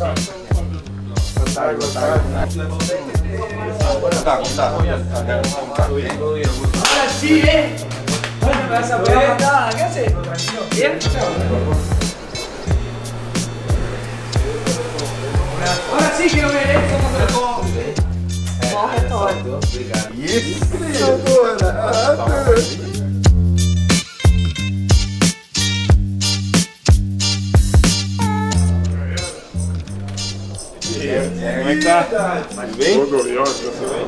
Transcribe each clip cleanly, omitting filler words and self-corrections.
Ahora sí, ¿eh? Bueno, me vas a ver. ¿Qué haces? ¿Bien? Ahora sí quiero ver esto. ¿Cómo se lo como é que tá? Mas bem? Tudo ótimo, você vem?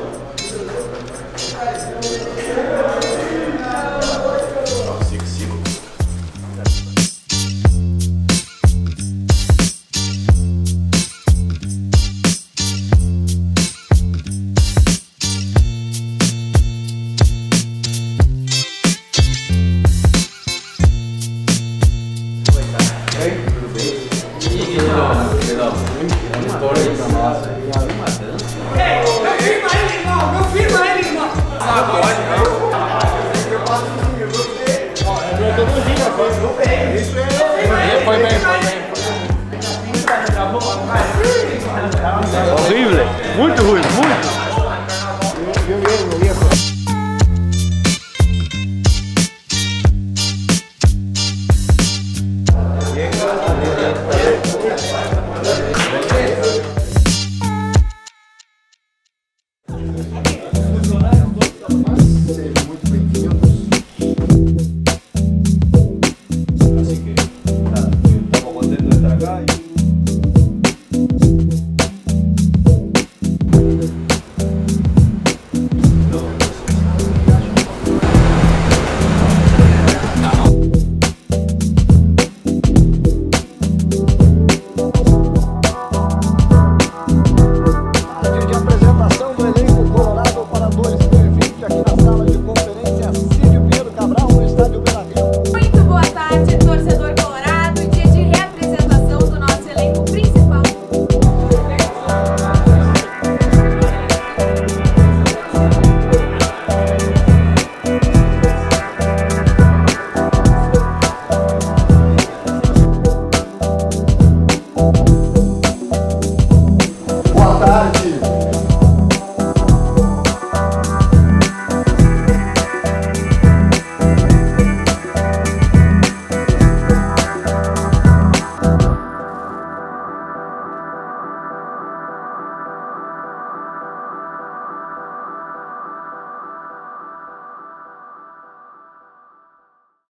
Ó, 5-5. Oi, tudo bem? E uma história aí pra nós aí, uma dança. Ei, não firma ele, irmão! Não firma ele, irmão! Ah, pode não? Eu faço comigo, você. Eu tô no dia, foi no bem. Isso é. Foi bem, foi bem. Horrível, muito ruim, muito. Eu